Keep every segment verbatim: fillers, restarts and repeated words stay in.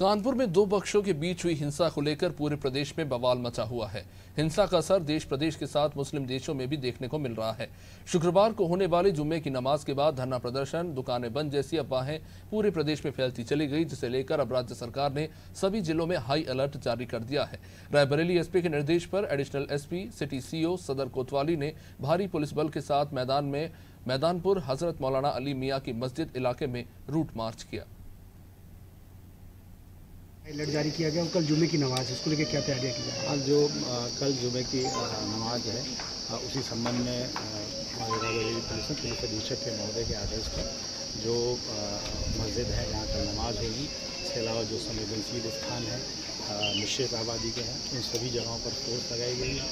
कानपुर में दो पक्षों के बीच हुई हिंसा को लेकर पूरे प्रदेश में बवाल मचा हुआ है। हिंसा का असर देश प्रदेश के साथ मुस्लिम देशों में भी देखने को मिल रहा है। शुक्रवार को होने वाली जुम्मे की नमाज के बाद धरना प्रदर्शन, दुकानें बंद जैसी अफवाहें पूरे प्रदेश में फैलती चली गई, जिसे लेकर अब राज्य सरकार ने सभी जिलों में हाई अलर्ट जारी कर दिया है। रायबरेली एस पी के निर्देश पर additional S P city C O Sadar Kotwali ने भारी पुलिस बल के साथ मैदान में मैदानपुर हजरत मौलाना अली मियां की मस्जिद इलाके में रूट मार्च किया। अलर्ट जारी किया गया। कल जुमे की नमाज है, इसको लेकर क्या तैयारियाँ की जाए? आज जो आ, कल जुमे की आ, नमाज है, आ, उसी संबंध में रायबरेली पुलिस पुलिस अधीक्षक के महोदय के आदेश पर जो आ, मस्जिद है यहाँ कल नमाज होगी। इसके अलावा जो संवेदनशील स्थान है, मिश्रित आबादी के हैं, उन सभी जगहों पर फोर्स लगाई गई है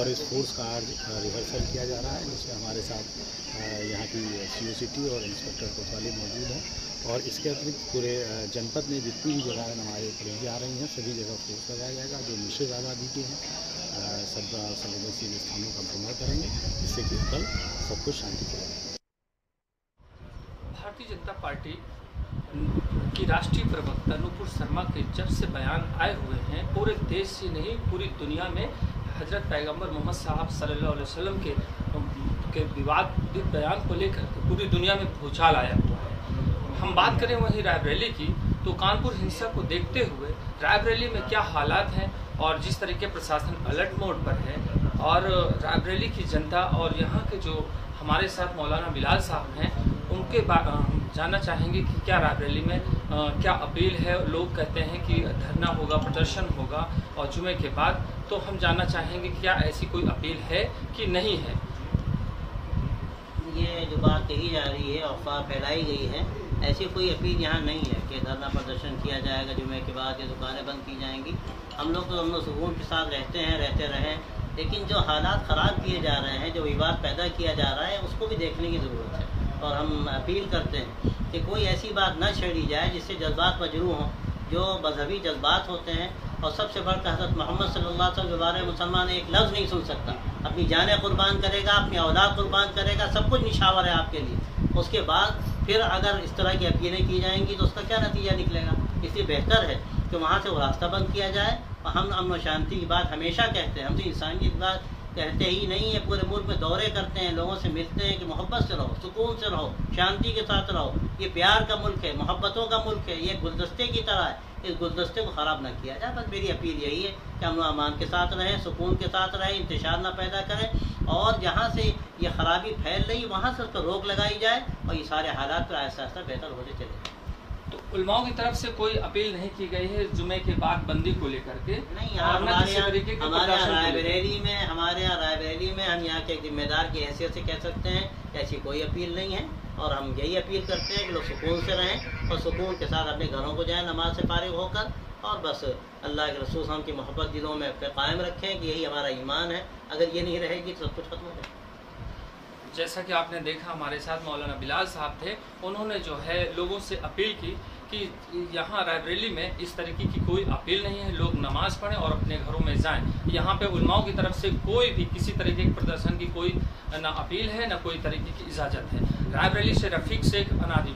और इस फोर्स का आज रिहर्सल किया जा रहा है, जिसमें हमारे साथ यहाँ की सी ओ सी टी और इंस्पेक्टर कोतवाली मौजूद हैं। और इसके अतिरिक्त पूरे जनपद में जितनी भी जगह हमारे करेंगे आ रही हैं, सभी जगह फोर्स लगाया जाएगा। जो मिश्रित आबादी के हैं, सब संवेदनशील स्थानों का भ्रमण करेंगे, जिससे कि कल सब कुछ शांति रहेगा। भारतीय जनता पार्टी की राष्ट्रीय प्रवक्ता नूपुर शर्मा के जब से बयान आए हुए हैं, पूरे देश से नहीं पूरी दुनिया में हजरत पैगम्बर मोहम्मद साहब सल्लल्लाहु अलैहि वसल्लम के के विवादित बयान को लेकर पूरी दुनिया में भूचाल आया हुआ है। हम बात करें वहीं रायबरेली की, तो कानपुर हिंसा को देखते हुए रायबरेली में क्या हालात हैं और जिस तरीके प्रशासन अलर्ट मोड पर है और रायबरेली की जनता और यहाँ के जो हमारे साथ मौलाना बिलाल साहब हैं, उनके बारे हम जानना चाहेंगे कि क्या रायबरेली में आ, क्या अपील है। लोग कहते हैं कि धरना होगा, प्रदर्शन होगा और जुमे के बाद, तो हम जानना चाहेंगे कि क्या ऐसी कोई अपील है कि नहीं है। ये जो बात कही जा रही है, अफवाह फैलाई गई है, ऐसी कोई अपील यहाँ नहीं है कि धरना प्रदर्शन किया जाएगा जुमे के बाद या दुकानें बंद की जाएंगी। हम लोग तो हम लोग सुकून के साथ रहते हैं, रहते रहें, लेकिन जो हालात ख़राब किए जा रहे हैं, जो विवाद पैदा किया जा रहा है, उसको भी देखने की ज़रूरत है। और हम अपील करते हैं कि कोई ऐसी बात ना छेड़ी जाए जिससे जज्बात मजरूह हों, जो मजहबी जज्बात होते हैं। और सबसे बढ़कर हज़रत मोहम्मद सल्लल्लाहु अलैहि वसल्लम के बारे में मुसलमान एक लफ्ज़ नहीं सुन सकता। अपनी जान कुर्बान करेगा, अपनी औलाद कुर्बान करेगा, सब कुछ निशावर है आपके लिए। उसके बाद फिर अगर इस तरह की अपीलें की जाएंगी तो उसका क्या नतीजा निकलेगा। इसलिए बेहतर है कि वहाँ से वो रास्ता बंद किया जाए। और हम अमन शांति की बात हमेशा कहते हैं, हम तो इंसानियत बात कहते ही नहीं है, पूरे मुल्क में दौरे करते हैं, लोगों से मिलते हैं कि मोहब्बत से रहो, सुकून से रहो, शांति के साथ रहो। ये प्यार का मुल्क है, मोहब्बतों का मुल्क है, ये गुलदस्ते की तरह है, इस गुलदस्ते को ख़राब ना किया जाए। बस मेरी अपील यही है कि हम लोग अमान के साथ रहें, सुकून के साथ रहें, इंतशार ना पैदा करें, और जहाँ से ये खराबी फैल रही वहाँ से उस पर रोक लगाई जाए और ये सारे हालात पर आहिस्ता आहिस्ता बेहतर होते चले जाए। उलमाओं की तरफ से कोई अपील नहीं की गई है जुमे के बाद बंदी को लेकर के? नहीं, हमारे रायबरेली में हमारे यहाँ रायबरेली में हम यहाँ के जिम्मेदार की हैसियत से कह सकते हैं ऐसी कोई अपील नहीं है। और हम यही अपील करते हैं कि लोग सुकून से रहें और सुकून के साथ अपने घरों को जाएं, नमाज से फारिग होकर, और बस अल्लाह के रसूल हम की मोहब्बत दिलों में कायम रखें कि यही हमारा ईमान है। अगर ये नहीं रहेगी तो सब कुछ खत्म हो जाएगा। जैसा कि आपने देखा, हमारे साथ मौलाना बिलाल साहब थे, उन्होंने जो है लोगों से अपील की कि यहाँ रायबरेली में इस तरीके की कोई अपील नहीं है, लोग नमाज पढ़ें और अपने घरों में जाएं। यहाँ पे उलमाओं की तरफ से कोई भी किसी तरीके के प्रदर्शन की कोई ना अपील है, ना कोई तरीके की इजाज़त है। रायबरेली से रफीक शेख अनादि।